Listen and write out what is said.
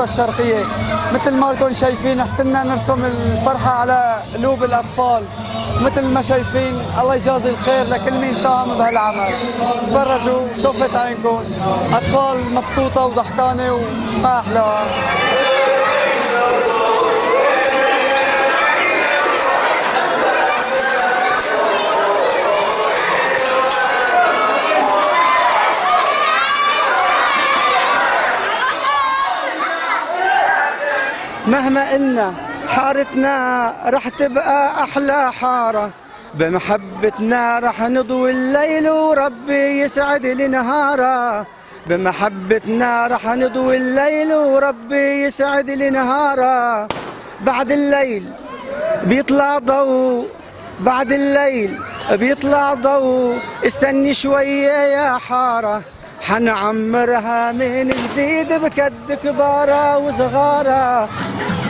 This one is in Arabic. الخطوط الشرقية. مثل ما لكم شايفين حسنا نرسم الفرحة على قلوب الأطفال، مثل ما شايفين. الله يجازي الخير لكل مين ساهم بهالعمل. تفرجوا شوفت عينكم، أطفال مبسوطة وضحكانة وما أحلاها. مهما إلنا حارتنا رح تبقى أحلى حارة، بمحبتنا رح نضوي الليل وربي يسعد لنهاره. بمحبتنا رح نضوي الليل وربي يسعد لنهاره. بعد الليل بيطلع ضوء، بعد الليل بيطلع ضوء، استني شوية يا حارة حنعمرها من جديد بكد كبارة وصغارة.